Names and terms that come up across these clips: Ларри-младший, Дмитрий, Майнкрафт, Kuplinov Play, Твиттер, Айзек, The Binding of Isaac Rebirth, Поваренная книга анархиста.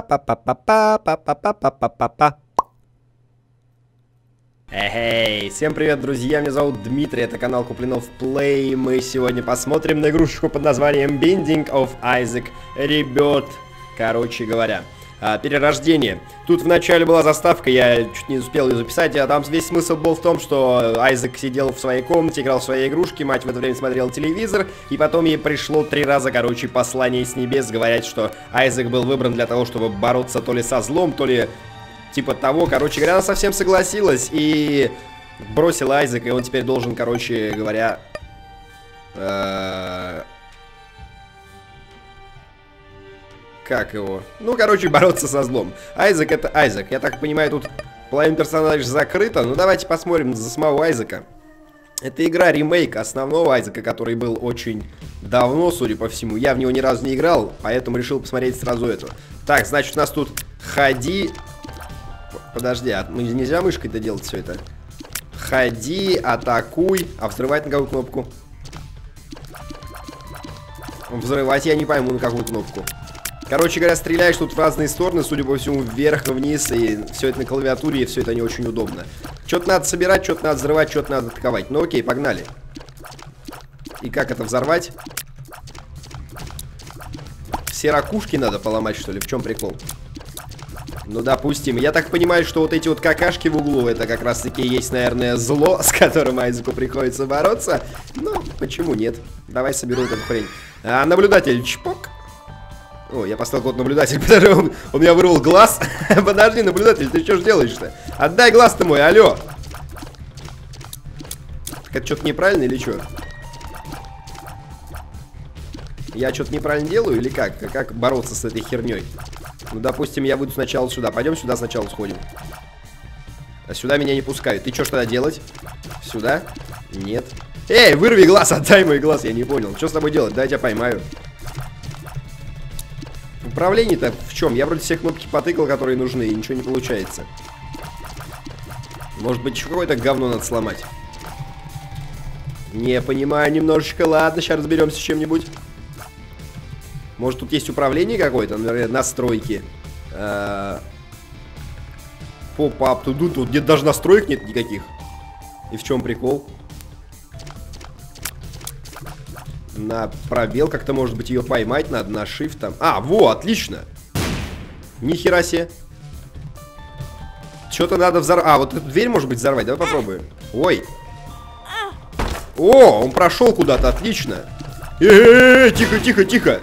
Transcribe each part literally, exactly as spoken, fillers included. Па-па-па-па-па-па-па-па-па-па-па. Эй, всем привет, друзья, меня зовут Дмитрий, это канал Kuplinov Play. Мы сегодня посмотрим на игрушечку под названием Binding of Isaac Rebirth. Короче говоря, перерождение. Тут вначале была заставка, я чуть не успел ее записать, а там весь смысл был в том, что Айзек сидел в своей комнате, играл в свои игрушки, мать в это время смотрела телевизор, и потом ей пришло три раза, короче, послание с небес, говорят, что Айзек был выбран для того, чтобы бороться то ли со злом, то ли типа того, короче говоря, она совсем согласилась и бросила Айзека, и он теперь должен, короче говоря... Э-э- Как его? Ну, короче, бороться со злом. Айзек — это Айзек. Я так понимаю, тут половина персонажей закрыта. Ну, давайте посмотрим за самого Айзека. Это игра ремейк основного Айзека, который был очень давно, судя по всему. Я в него ни разу не играл, поэтому решил посмотреть сразу это. Так, значит, у нас тут ходи... Подожди, а нельзя мышкой-то делать все это? Ходи, атакуй. А взрывать на какую кнопку? Взрывать я не пойму, на какую кнопку. Короче говоря, стреляешь тут в разные стороны, судя по всему, вверх и вниз, и все это на клавиатуре, и все это не очень удобно. Что-то надо собирать, что-то надо взрывать, что-то надо атаковать. Ну окей, погнали. И как это взорвать? Все ракушки надо поломать, что ли? В чем прикол? Ну, допустим. Я так понимаю, что вот эти вот какашки в углу, это как раз-таки есть, наверное, зло, с которым Айзеку приходится бороться. Ну, почему нет? Давай соберу эту хрень. А, наблюдатель, чпок. О, я поставил код наблюдатель, потому он, он меня вырвал глаз. Подожди, наблюдатель, ты что ж делаешь-то? Отдай глаз-то мой, алло. Так это что-то неправильно или что? Я что-то неправильно делаю или как? Как бороться с этой херней? Ну, допустим, я буду сначала сюда. Пойдем сюда сначала сходим. А сюда меня не пускают. Ты что ж тогда делать? Сюда? Нет. Эй, вырви глаз, отдай мой глаз, я не понял. Что с тобой делать? Да, я тебя поймаю. Управление-то в чем? Я вроде все кнопки потыкал, которые нужны, и ничего не получается. Может быть, какое-то говно надо сломать? Не понимаю немножечко. Ладно, сейчас разберемся с чем-нибудь. Может, тут есть управление какое-то? Наверное, настройки. Поп-ап, тут тут где-то даже настроек нет никаких. И в чем прикол? На пробел как-то, может быть, ее поймать надо, на shift там. А, во, отлично. Нихера себе. Что-то надо взорвать. А, вот эту дверь, может быть, взорвать. Давай попробуем. Ой. О, он прошел куда-то, отлично. Э-э-э, тихо, тихо, тихо.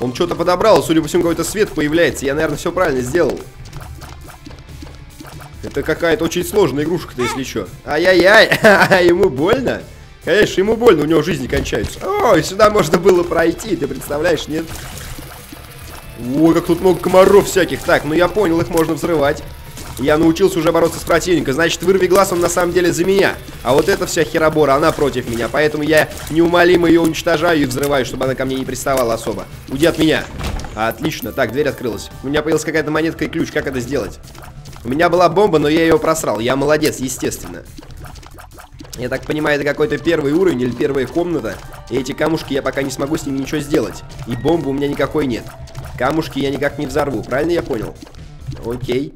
Он что-то подобрал, судя по всему, какой-то свет появляется. Я, наверное, все правильно сделал. Это какая-то очень сложная игрушка-то, если что. Ай-яй-яй, ему больно. Конечно, ему больно, у него жизни кончаются. Ой, сюда можно было пройти, ты представляешь, нет? Ой, как тут много комаров всяких. Так, ну я понял, их можно взрывать. Я научился уже бороться с противником. Значит, вырви глаз, он на самом деле за меня. А вот эта вся херобора, она против меня. Поэтому я неумолимо ее уничтожаю и взрываю, чтобы она ко мне не приставала особо. Уйди от меня. Отлично, так, дверь открылась. У меня появилась какая-то монетка и ключ, как это сделать? У меня была бомба, но я ее просрал. Я молодец, естественно. Я так понимаю, это какой-то первый уровень или первая комната. И эти камушки я пока не смогу с ними ничего сделать. И бомбы у меня никакой нет. Камушки я никак не взорву, правильно я понял? Окей.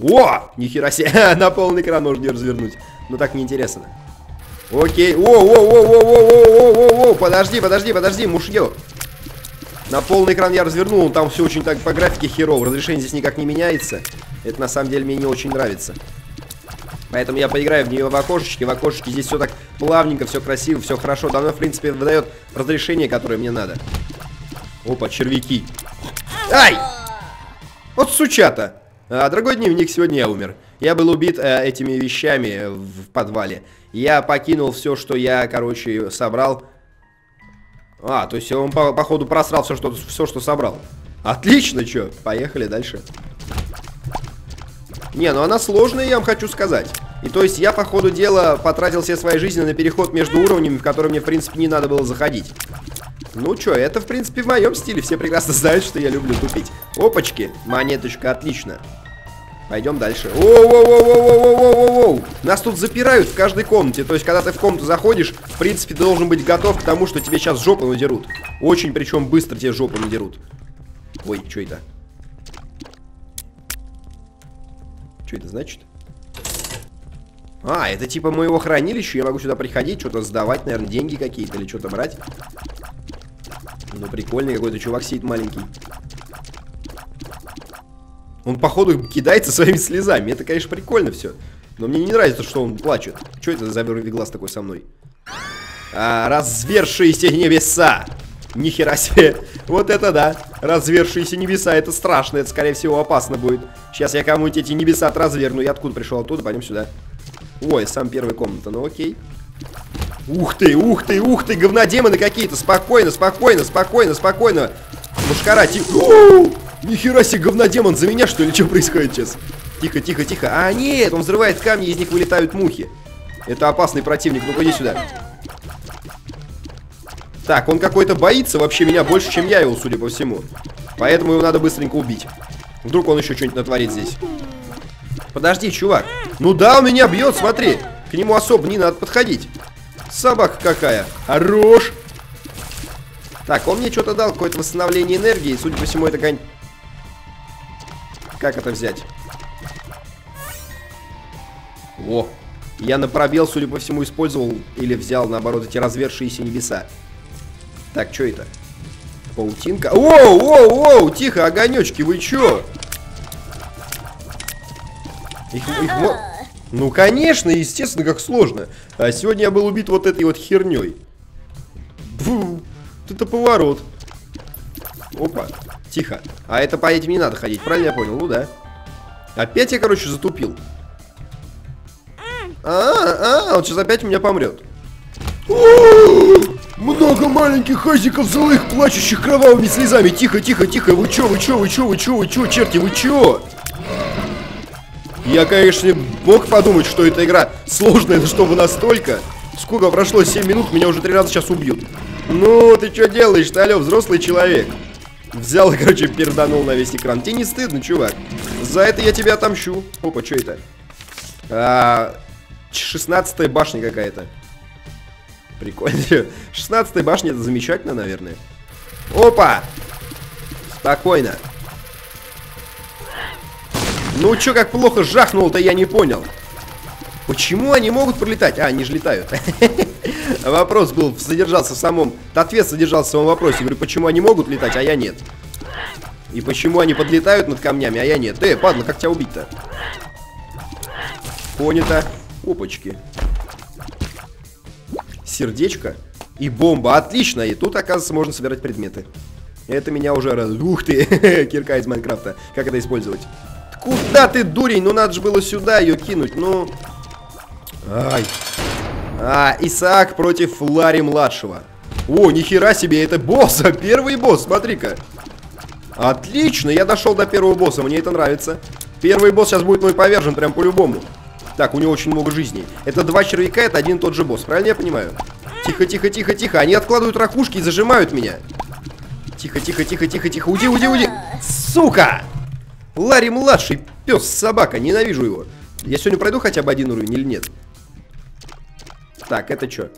О! Нихера себе! На полный экран можно ее развернуть. Но так неинтересно. Окей. О-о-о-о-о-о-о-о-о-о-о! Подожди, подожди, подожди, мужьё. На полный экран я развернул, он там все очень так по графике херово. Разрешение здесь никак не меняется. Это на самом деле мне не очень нравится. Поэтому я поиграю в нее в окошечке. В окошечке здесь все так плавненько, все красиво, все хорошо. Да, оно, в принципе, выдает разрешение, которое мне надо. Опа, червяки. Ай! Вот сучата. А, дорогой дневник, сегодня я умер. Я был убит э, этими вещами в подвале. Я покинул все, что я, короче, собрал. А, то есть он, по походу, просрал все что, все, что собрал. Отлично, чё. Поехали дальше. Не, ну она сложная, я вам хочу сказать. И то есть я, по ходу дела, потратил все свои жизни на переход между уровнями, в которые мне, в принципе, не надо было заходить. Ну чё, это, в принципе, в моем стиле. Все прекрасно знают, что я люблю тупить. Опачки, монеточка, отлично. Пойдем дальше. Оу-оу-оу-оу-оу-оу-оу-оу! Нас тут запирают в каждой комнате. То есть, когда ты в комнату заходишь, в принципе, ты должен быть готов к тому, что тебе сейчас жопу надерут. Очень, причем, быстро тебе жопу надерут. Ой, чё это? Что это значит? А, это типа моего хранилища. Я могу сюда приходить, что-то сдавать, наверное, деньги какие-то или что-то брать. Ну, прикольный какой-то чувак сидит маленький. Он, походу, кидается своими слезами. Это, конечно, прикольно все. Но мне не нравится, что он плачет. Что это за верный глаз такой со мной? А, развершиеся небеса. Нихера себе. Вот это да. Развершиеся небеса. Это страшно. Это, скорее всего, опасно будет. Сейчас я кому-нибудь эти небеса отразверну. Я откуда пришел? Оттуда. Пойдем сюда. Ой, сам первая комната. Ну, окей. Ух ты, ух ты, ух ты. Говнодемоны какие-то. Спокойно, спокойно, спокойно, спокойно. Мушкара, тихо. Нихера себе, говнодемон за меня, что ли? Что происходит сейчас? Тихо, тихо, тихо. А, нет, он взрывает камни, из них вылетают мухи. Это опасный противник. Ну, пойди сюда. Так, он какой-то боится вообще меня больше, чем я его, судя по всему. Поэтому его надо быстренько убить. Вдруг он еще что-нибудь натворит здесь. Подожди, чувак. Ну да, он меня бьет, смотри. К нему особо не надо подходить. Собака какая. Хорош. Так, он мне что-то дал, какое-то восстановление энергии. Судя по всему, это конь... Как это взять? О, я на пробел, судя по всему, использовал или взял, наоборот, эти развершиеся небеса. Так, что это? Паутинка. Оу, оу, оу, тихо, огонечки, вы чё? Их, их... Ну, конечно, естественно, как сложно. А сегодня я был убит вот этой вот херней. Бу, это поворот. Опа, тихо. А это по этим не надо ходить, правильно я понял? Ну да. Опять я, короче, затупил. А, а, он сейчас опять у меня помрет. Много маленьких хазиков злых, плачущих кровавыми слезами. Тихо, тихо, тихо. Вы чё, вы чё, вы чё, вы чё, вы чё, черти, вы чё? Я, конечно, мог подумать, что эта игра сложная, чтобы настолько. Сколько прошло? семь минут, меня уже три раза сейчас убьют. Ну, ты чё делаешь-то, алё, взрослый человек? Взял, короче, перданул на весь экран. Тебе не стыдно, чувак? За это я тебя отомщу. Опа, чё это? А, шестнадцатая башня какая-то. Прикольно. шестнадцатая башня, это замечательно, наверное. Опа! Спокойно. Ну чё, как плохо жахнул-то, я не понял. Почему они могут пролетать? А, они же летают. Вопрос был, содержался в самом... Ответ содержался в самом вопросе. Я говорю, почему они могут летать, а я нет? И почему они подлетают над камнями, а я нет? Эй, падла, как тебя убить-то? Понято. Опачки. Сердечко и бомба. Отлично. И тут, оказывается, можно собирать предметы. Это меня уже раз... Ух ты! Кирка из Майнкрафта. Как это использовать? Куда ты, дурень? Ну, надо же было сюда ее кинуть. Ну... Ай. А, Исаак против Ларри-младшего. О, нихера себе. Это босс. Первый босс. Смотри-ка. Отлично. Я дошел до первого босса. Мне это нравится. Первый босс сейчас будет мой повержен. Прям по-любому. Так, у него очень много жизней. Это два червяка, это один и тот же босс. Правильно я понимаю? Тихо, тихо, тихо, тихо. Они откладывают ракушки и зажимают меня. Тихо, тихо, тихо, тихо, тихо. Уйди, уйди, уйди. Сука! Ларри-младший, пес, собака. Ненавижу его. Я сегодня пройду хотя бы один уровень или нет? Так, это что?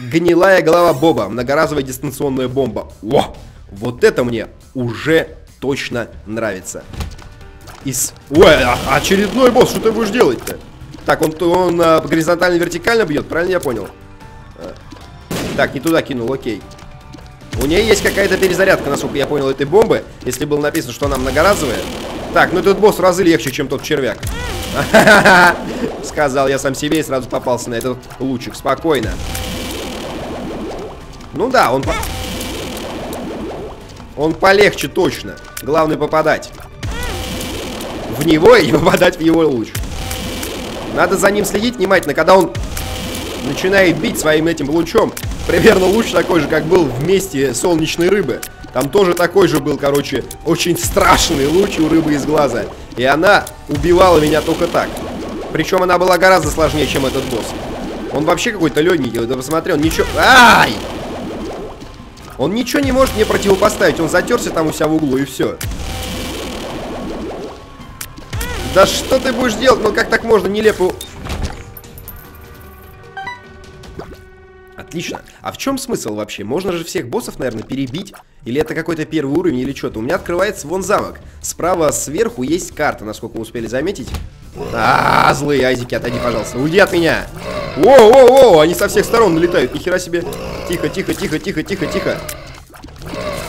Гнилая голова Боба. Многоразовая дистанционная бомба. О! Вот это мне уже точно нравится. Из... Ой, очередной босс, что ты будешь делать-то? Так, он, он, он горизонтально-вертикально бьет, правильно я понял? Так, не туда кинул, окей. У нее есть какая-то перезарядка, насколько я понял, этой бомбы. Если было написано, что она многоразовая. Так, ну этот босс в разы легче, чем тот червяк. Сказал я сам себе и сразу попался на этот лучик. Спокойно. Ну да, он... Он полегче точно. Главное попадать в него и попадать в его луч. Надо за ним следить внимательно, когда он начинает бить своим этим лучом. Примерно луч такой же, как был в месте солнечной рыбы. Там тоже такой же был, короче, очень страшный луч у рыбы из глаза. И она убивала меня только так. Причем она была гораздо сложнее, чем этот босс. Он вообще какой-то легенький. Вот я посмотрел, ничего... Ай! Он ничего не может мне противопоставить. Он затерся там у себя в углу, и все. Да что ты будешь делать? Ну как так можно нелепо... Отлично. А в чем смысл вообще? Можно же всех боссов, наверное, перебить? Или это какой-то первый уровень, или что-то? У меня открывается вон замок. Справа сверху есть карта, насколько вы успели заметить. А, злые айзеки, отойди, пожалуйста. Уйди от меня. Воу-воу-воу, они со всех сторон налетают. Нихера себе. Тихо, тихо, тихо, тихо, тихо, тихо.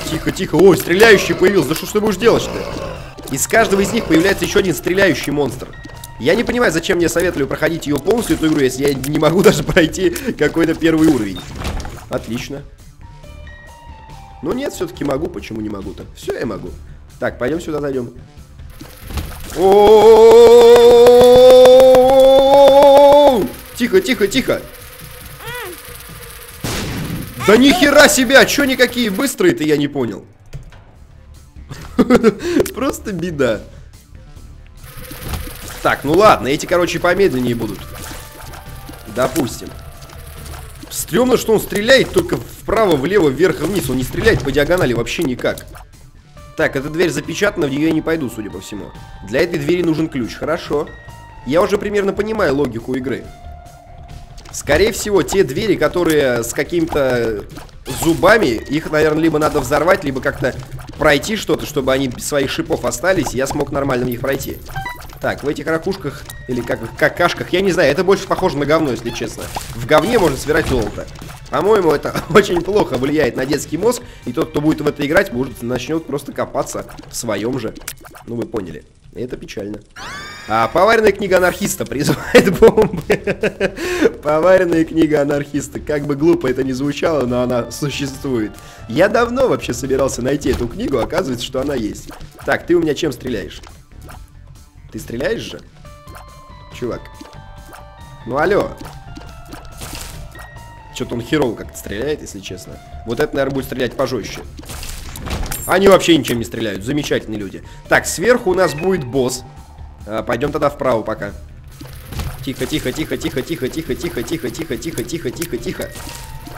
Тихо, тихо. Ой, стреляющий появился. Да что ж ты будешь делать-то? Из каждого из них появляется еще один стреляющий монстр. Я не понимаю, зачем мне советовали проходить ее полностью, эту игру, если я не могу даже пройти какой-то первый уровень. Отлично. Ну нет, все-таки могу. Почему не могу-то? Все, я могу. Так, пойдем сюда зайдем. Тихо, тихо, тихо. Да нихера себя, че никакие быстрые-то, я не понял. Просто беда. Так, ну ладно, эти, короче, помедленнее будут. Допустим. Стремно, что он стреляет только вправо, влево, вверх и вниз. Он не стреляет по диагонали вообще никак. Так, эта дверь запечатана, в нее я не пойду, судя по всему. Для этой двери нужен ключ, хорошо. Я уже примерно понимаю логику игры. Скорее всего, те двери, которые с какими-то зубами, их, наверное, либо надо взорвать, либо как-то пройти что-то, чтобы они без своих шипов остались, и я смог нормально в них пройти. Так, в этих ракушках, или как в какашках, я не знаю, это больше похоже на говно, если честно. В говне можно собирать золото. По-моему, это очень плохо влияет на детский мозг, и тот, кто будет в это играть, может, начнет просто копаться в своем же. Ну, вы поняли. Это печально. А поваренная книга анархиста призывает бомбы. Поваренная книга анархиста. Как бы глупо это ни звучало, но она существует. Я давно вообще собирался найти эту книгу, оказывается, что она есть. Так, ты у меня чем стреляешь? Ты стреляешь же? Чувак. Ну, алло. Что-то он херово как-то стреляет, если честно. Вот это, наверное, будет стрелять пожестче. Они вообще ничем не стреляют. Замечательные люди. Так, сверху у нас будет босс. А, пойдем тогда вправо пока. Тихо, тихо, тихо, тихо, тихо, тихо, тихо, тихо, тихо, тихо, тихо, тихо, тихо.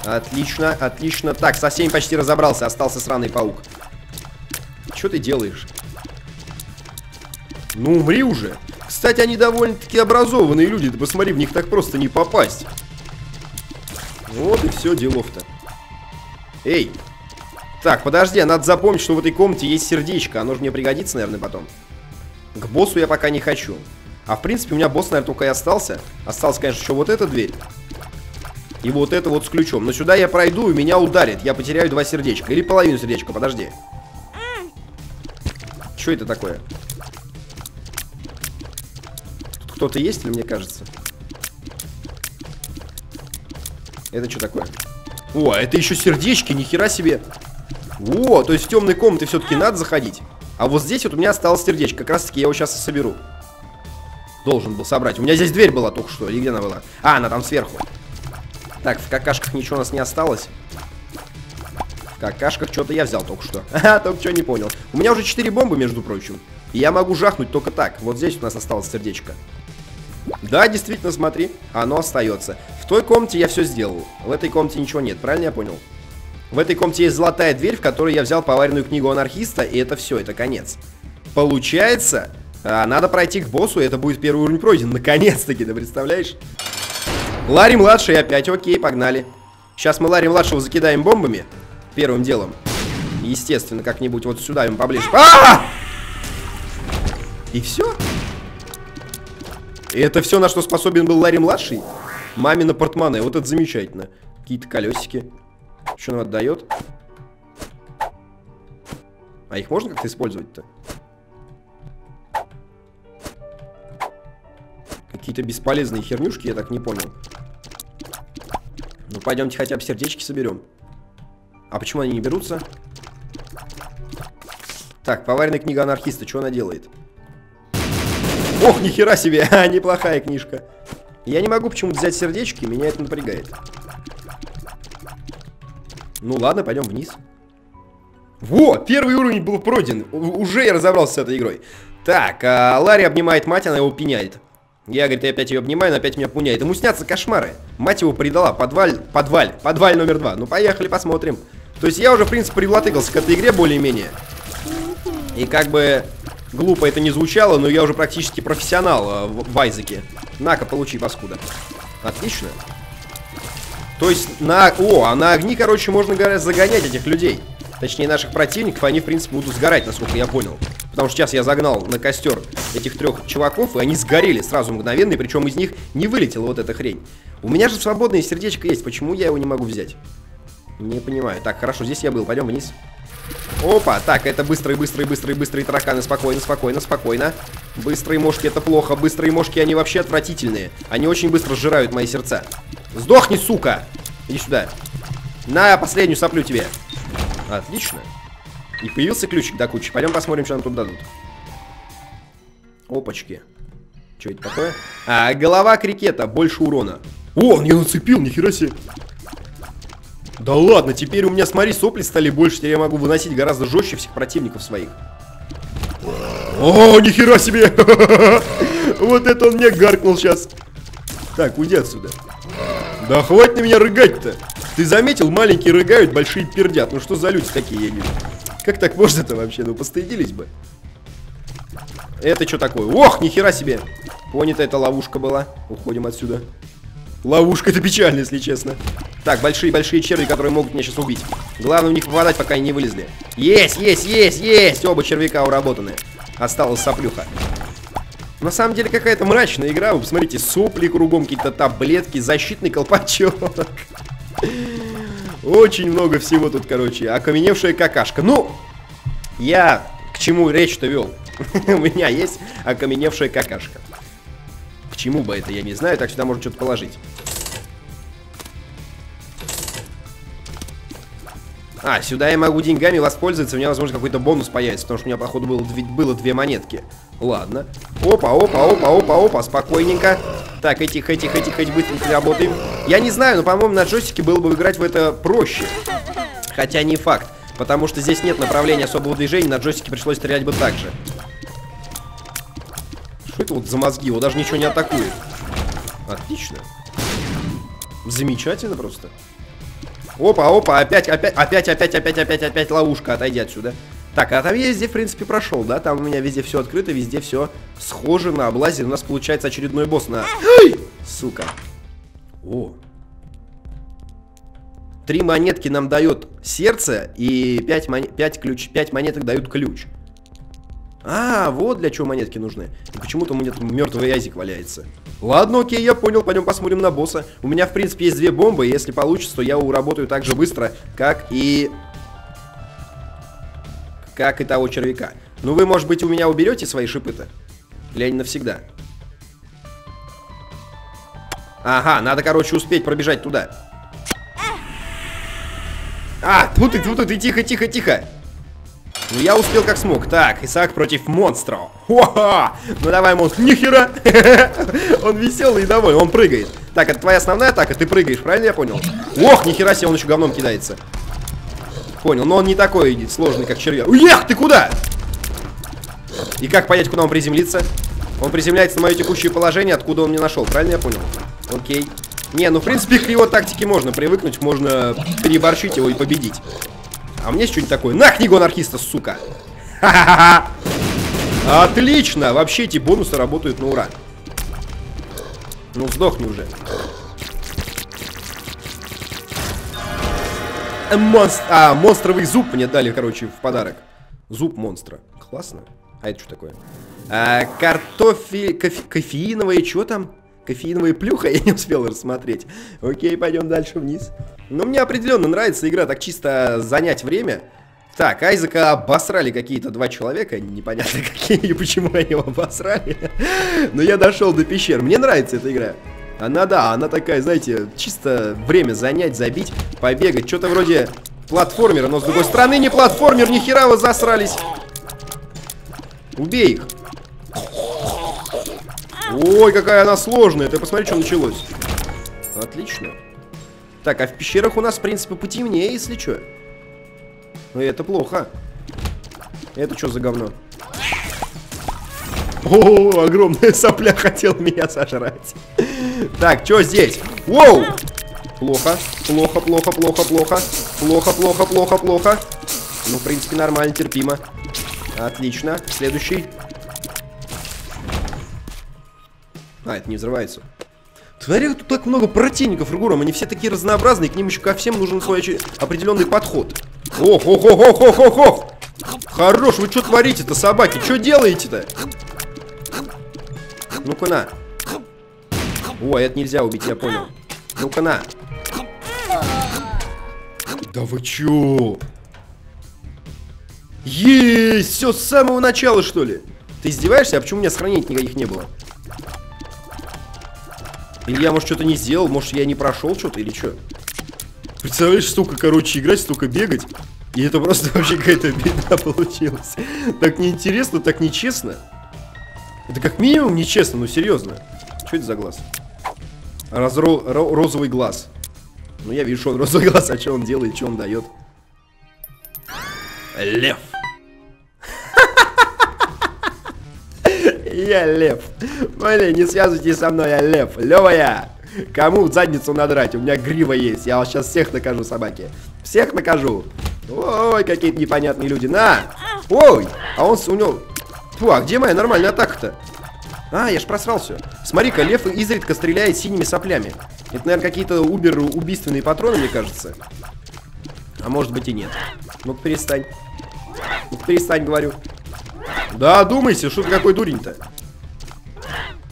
Отлично, отлично. Так, со всеми почти разобрался. Остался сраный паук. Что ты делаешь? Ну, умри уже. Кстати, они довольно-таки образованные люди. Ты посмотри, в них так просто не попасть. Вот и все делов-то. Эй. Так, подожди, надо запомнить, что в этой комнате есть сердечко. Оно же мне пригодится, наверное, потом. К боссу я пока не хочу. А в принципе у меня босс, наверное, только и остался. Осталась, конечно, еще вот эта дверь. И вот это вот с ключом. Но сюда я пройду и меня ударит. Я потеряю два сердечка. Или половину сердечка, подожди. Что это такое? Тут кто-то есть или мне кажется? Это что такое? О, это еще сердечки, нихера себе. О, то есть в темной комнаты все-таки надо заходить. А вот здесь вот у меня осталось сердечко. Как раз-таки я его сейчас и соберу. Должен был собрать. У меня здесь дверь была только что. И где она была? А, она там сверху. Так, в какашках ничего у нас не осталось. В какашках что-то я взял только что. Ха, только что не понял. У меня уже четыре бомбы, между прочим. И я могу жахнуть только так. Вот здесь у нас осталось сердечко. Да, действительно, смотри. Оно остается. В той комнате я все сделал. В этой комнате ничего нет. Правильно я понял? В этой комнате есть золотая дверь, в которой я взял поваренную книгу анархиста, и это все, это конец. Получается, надо пройти к боссу, и это будет первый уровень пройден. Наконец-таки, ты представляешь? Ларри-младший опять, окей, погнали. Сейчас мы Ларри-младшего закидаем бомбами, первым делом. Естественно, как-нибудь вот сюда им поближе. А-а-а! И все? Это все, на что способен был Ларри-младший? Мамино портмоне, вот это замечательно. Какие-то колесики. Что нам отдает? А их можно как-то использовать-то? Какие-то бесполезные хернюшки, я так не понял. Ну, пойдемте хотя бы сердечки соберем. А почему они не берутся? Так, поваренная книга анархиста, что она делает? Ох, нихера себе, неплохая книжка. Я не могу почему-то взять сердечки, меня это напрягает. Ну ладно, пойдем вниз. Во, первый уровень был пройден. Уже я разобрался с этой игрой. Так, а Ларри обнимает мать, она его пеняет. Я, говорит, я опять ее обнимаю, она опять меня пуняет. Ему снятся кошмары. Мать его предала. Подваль, подваль, подваль номер два. Ну поехали, посмотрим. То есть я уже, в принципе, привлатыкался к этой игре более-менее. И как бы глупо это не звучало, но я уже практически профессионал в, в Айзеке. На-ка, получи, паскуда. Отлично. То есть на... О, а на огни, короче, можно загонять этих людей. Точнее, наших противников, они, в принципе, будут сгорать, насколько я понял. Потому что сейчас я загнал на костер этих трех чуваков, и они сгорели сразу мгновенно, и причем из них не вылетела вот эта хрень. У меня же свободное сердечко есть, почему я его не могу взять? Не понимаю. Так, хорошо, здесь я был, пойдем вниз. Опа, так, это быстрые, быстрые, быстрые, быстрые тараканы, спокойно, спокойно, спокойно. Быстрые мошки, это плохо, быстрые мошки, они вообще отвратительные. Они очень быстро сжирают мои сердца. Сдохни, сука! Иди сюда. На, последнюю соплю тебе. Отлично. И появился ключик до кучи. Пойдем посмотрим, что нам тут дадут. Опачки. Что это такое? А, голова крикета, больше урона. О, он ее нацепил, нихера себе. Да ладно, теперь у меня, смотри, сопли стали больше. Теперь я могу выносить гораздо жестче всех противников своих. О, нихера себе. Вот это он мне гаркнул сейчас. Так, уйди отсюда. Да хватит на меня рыгать-то. Ты заметил, маленькие рыгают, большие пердят. Ну что за люди такие, я не знаю. Как так можно-то вообще? Ну постыдились бы. Это что такое? Ох, нихера себе. Понято, это ловушка была. Уходим отсюда. Ловушка, это печально, если честно. Так, большие-большие черви, которые могут меня сейчас убить. Главное в них попадать, пока они не вылезли. Есть, есть, есть, есть. Оба червяка уработаны. Осталась соплюха. На самом деле какая-то мрачная игра. Вы посмотрите, сопли кругом, какие-то таблетки, защитный колпачок. Очень много всего тут, короче. Окаменевшая какашка. Ну, я к чему речь-то вел? У меня есть окаменевшая какашка. К чему бы это, я не знаю. Так, сюда можно что-то положить. А, сюда я могу деньгами воспользоваться. У меня, возможно, какой-то бонус появится. Потому что у меня, походу, было, было две монетки. Ладно. Опа, опа, опа, опа, опа. Спокойненько. Так, этих, этих, этих, этих быстренько работаем. Я не знаю, но, по-моему, на джойстике было бы играть в это проще. Хотя не факт. Потому что здесь нет направления особого движения. На джойстике пришлось стрелять бы так же. Что это вот за мозги? Его даже ничего не атакует. Отлично. Замечательно просто. Опа, опа, опять, опять, опять, опять, опять, опять, опять ловушка, отойди отсюда. Так, а там я везде, в принципе, прошел, да? Там у меня везде все открыто, везде все схоже на облазе. У нас получается очередной босс на... Ай! Сука. О. Три монетки нам дает сердце, и пять, мон... пять, ключ... пять монеток дают ключ. А, вот для чего монетки нужны. И почему-то у меня тут мертвый Айзек валяется. Ладно, окей, я понял, пойдем посмотрим на босса. У меня, в принципе, есть две бомбы, и если получится, то я уработаю так же быстро, как и... Как и того червяка. Ну вы, может быть, у меня уберете свои шипы-то? Или они навсегда? Ага, надо, короче, успеть пробежать туда. А, тут и тут и тихо, тихо, тихо. Ну, я успел как смог. Так, Исаак против монстра. Хо-ха! Ну давай, монстр. Нихера! Он веселый и довольный, он прыгает. Так, это твоя основная атака, ты прыгаешь, правильно я понял? Ох, нихера себе, он еще говном кидается. Понял, но он не такой сложный, как червяк. Уех, ты куда? И как понять, куда он приземлится? Он приземляется на мое текущее положение, откуда он меня нашел, правильно я понял? Окей. Не, ну в принципе к его тактике можно привыкнуть, можно переборщить его и победить. А мне что-нибудь такое? На книгу анархиста, сука! Ха-ха-ха! Отлично! Вообще эти бонусы работают на ура. Ну, сдохни уже. Монстр... А, монстровый зуб мне дали, короче, в подарок. Зуб монстра. Классно. А это что такое? А, картофель... Кофе... Кофеиновое... Чё там? Кофеиновая плюха, я не успел рассмотреть. Окей, пойдем дальше вниз. Но мне определенно нравится игра, так чисто занять время. Так, Айзека обосрали какие-то два человека. Непонятно какие и почему они его обосрали. Но я дошел до пещер. Мне нравится эта игра. Она, да, она такая, знаете, чисто время занять, забить, побегать. Что-то вроде платформера, но с другой стороны не платформер, ни хера вы засрались. Убей их. Ой, какая она сложная. Ты посмотри, что началось. Отлично. Так, а в пещерах у нас, в принципе, потемнее, если что. Ну, это плохо. Это что за говно? О, огромная сопля хотела меня сожрать. Так, что здесь? Воу! Плохо, плохо, плохо, плохо, плохо. Плохо, плохо, плохо, плохо. Ну, в принципе, нормально, терпимо. Отлично. Следующий. А, это не взрывается. Смотри, тут так много противников кругом, они все такие разнообразные, к ним еще ко всем нужен свой определенный подход. Ох, ох, ох, ох, ох, ох, ох. Хорош, вы что творите-то, собаки? Что делаете-то? Ну-ка на. О, это нельзя убить, я понял. Ну-ка на. Да вы чё? Есть! Все с самого начала, что ли? Ты издеваешься? А почему у меня сохранений никаких не было? Или я, может, что-то не сделал? Может, я не прошел что-то или что? Представляешь, столько, короче, играть, столько бегать. И это просто вообще какая-то беда получилась. Так неинтересно, так нечестно. Это как минимум нечестно, ну серьезно. Что это за глаз? Разро... Розовый глаз. Ну я вижу, что он розовый глаз, а что он делает, что он дает? Лев. Я лев. Блин, не связывайтесь со мной, я лев. Левая. Кому задницу надрать? У меня грива есть. Я вас сейчас всех накажу, собаки. Всех накажу. Ой, какие-то непонятные люди. На! Ой! А он у него... Фу, а где моя нормальная атака-то? А, я ж просрал все. Смотри-ка, лев изредка стреляет синими соплями. Это, наверное, какие-то убер-убийственные патроны, мне кажется. А может быть и нет. Ну-ка, перестань. Ну-ка, перестань, говорю. Да, думайте, что ты какой дурень-то?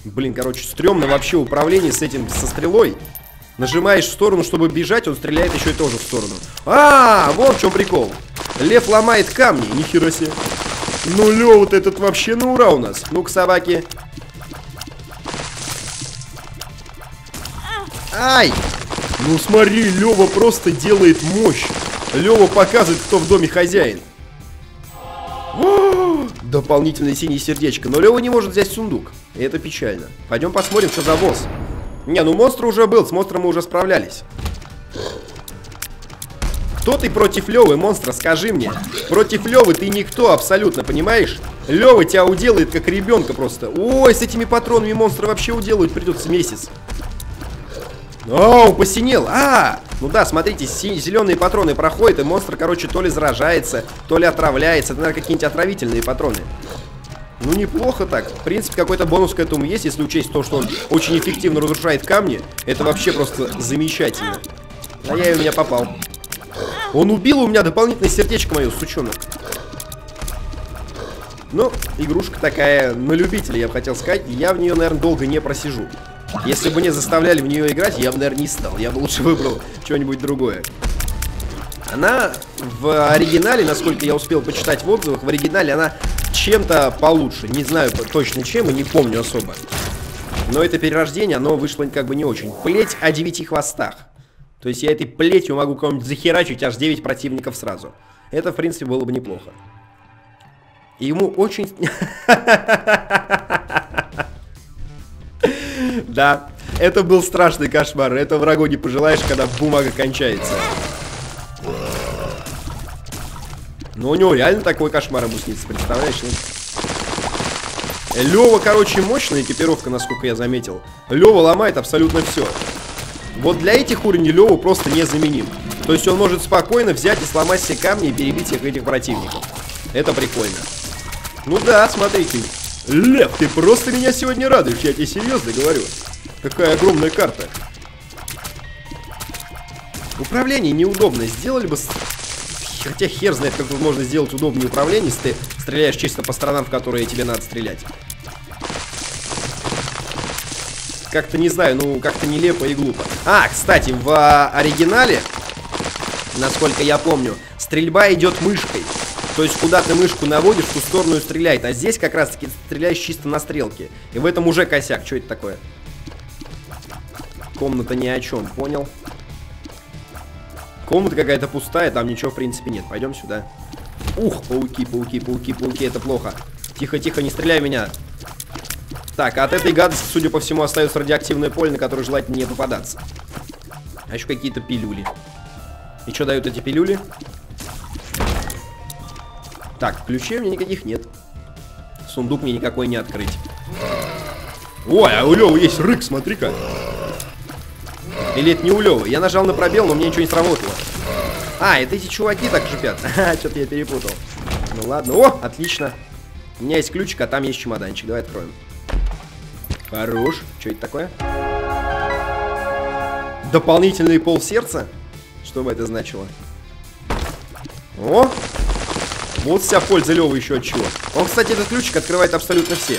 Блин, короче, стрёмно вообще управление с этим, со стрелой. Нажимаешь в сторону, чтобы бежать, он стреляет еще и тоже в сторону. А, вот в чем прикол. Лев ломает камни, нихера себе. Ну, лев, вот этот вообще на ура у нас. Ну-ка, собаки. Ай! Ну, смотри, Лева просто делает мощь. Лева показывает, кто в доме хозяин. О, дополнительное синее сердечко. Но Лева не может взять сундук. И это печально. Пойдем посмотрим, что за босс. Не, ну монстр уже был, с монстром мы уже справлялись. Кто ты против Левы, монстра, скажи мне. Против Левы ты никто абсолютно, понимаешь? Лева тебя уделает как ребенка просто. Ой, с этими патронами монстра вообще уделают придется месяц. Оу, посинел. А, ну да, смотрите, зеленые патроны проходят, и монстр, короче, то ли заражается, то ли отравляется. Это, наверное, какие-нибудь отравительные патроны. Ну, неплохо так. В принципе, какой-то бонус к этому есть, если учесть то, что он очень эффективно разрушает камни. Это вообще просто замечательно. А я и у меня попал. Он убил у меня дополнительное сердечко мое, сучонок. Ну, игрушка такая на любителя, я бы хотел сказать. Я в нее, наверное, долго не просижу. Если бы не заставляли в нее играть, я бы, наверное, не стал. Я бы лучше выбрал что-нибудь другое. Она в оригинале, насколько я успел почитать в отзывах, в оригинале она чем-то получше. Не знаю точно чем и не помню особо. Но это перерождение, оно вышло как бы не очень. Плеть о девяти хвостах. То есть я этой плетью могу кого-нибудь захерачить аж девять противников сразу. Это, в принципе, было бы неплохо. И ему очень... Да, это был страшный кошмар. Это врагу не пожелаешь, когда бумага кончается. Но у него реально такой кошмар ему снится, представляешь? Лева, короче, мощная экипировка, насколько я заметил. Лева ломает абсолютно все. Вот для этих уровней Лева просто незаменим. То есть он может спокойно взять и сломать все камни и перебить всех этих противников. Это прикольно. Ну да, смотрите. Лев, ты просто меня сегодня радуешь, я тебе серьезно говорю. Какая огромная карта. Управление неудобно. Сделали бы... Хотя хер знает, как тут можно сделать удобнее управление, если ты стреляешь чисто по сторонам, в которые тебе надо стрелять. Как-то, не знаю, ну, как-то нелепо и глупо. А, кстати, в оригинале, насколько я помню, стрельба идет мышкой. То есть, куда ты мышку наводишь, в ту сторону и стреляет. А здесь как раз-таки стреляешь чисто на стрелке. И в этом уже косяк. Что это такое? Комната ни о чем, понял? Комната какая-то пустая, там ничего в принципе нет. Пойдем сюда. Ух, пауки, пауки, пауки, пауки, это плохо. Тихо, тихо, не стреляй в меня. Так, от этой гадости, судя по всему, остается радиоактивное поле, на которое желательно не попадаться. А еще какие-то пилюли. И что дают эти пилюли? Так, ключей у меня никаких нет. Сундук мне никакой не открыть. Ой, а у Лёвы есть рык, смотри-ка. Или это не у Лёвы? Я нажал на пробел, но мне ничего не сработало. А, это эти чуваки так шипят. Что-то я перепутал. Ну ладно. О, отлично. У меня есть ключик, а там есть чемоданчик. Давай откроем. Хорош. Что это такое? Дополнительный пол сердца? Что бы это значило? О! Вот вся польза Лёва еще от чего. Он, кстати, этот ключик открывает абсолютно все.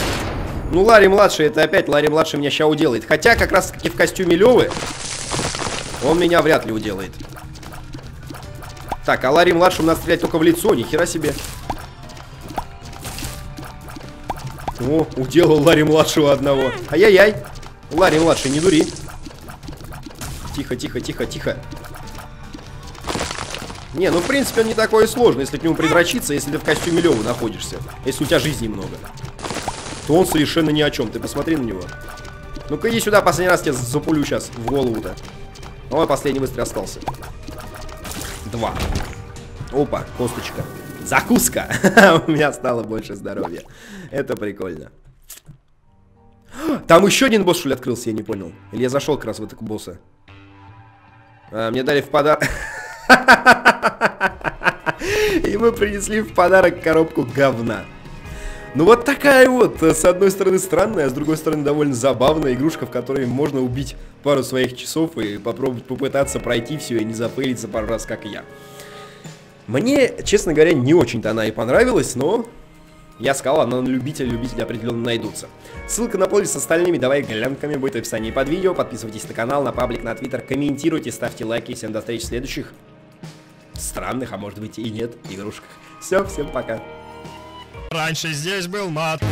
Ну, Ларри-младший, это опять Ларри-младший меня сейчас уделает. Хотя, как раз таки в костюме Лёвы он меня вряд ли уделает. Так, а Ларри-младшему надо стрелять только в лицо, нихера себе. О, уделал Ларри-младшего одного. Ай-яй-яй. Ларри-младший, не дури. Тихо, тихо, тихо, тихо. Не, ну в принципе он не такой и сложный, если к нему придрочиться, если ты в костюме Лёвы находишься. Если у тебя жизни много, то он совершенно ни о чем. Ты посмотри на него. Ну-ка иди сюда, последний раз тебя запулю сейчас в голову-то. Ой, последний выстрел остался. Два. Опа, косточка. Закуска. У меня стало больше здоровья. Это прикольно. Там еще один босс, что ли, открылся, я не понял. Или я зашел как раз в этого босса. А, мне дали в подарок... И мы принесли в подарок коробку говна. Ну вот такая вот, с одной стороны странная, а с другой стороны довольно забавная игрушка, в которой можно убить пару своих часов и попробовать попытаться пройти все и не запылиться пару раз, как я. Мне, честно говоря, не очень-то она и понравилась, но... Я сказал, она на любителя, любители определенно найдутся. Ссылка на плейлист с остальными «Давай глянками» будет в описании под видео. Подписывайтесь на канал, на паблик, на твиттер, комментируйте, ставьте лайки. Всем до встречи в следующих странных, а может быть и нет, игрушках. Все, всем пока. Раньше здесь был мат.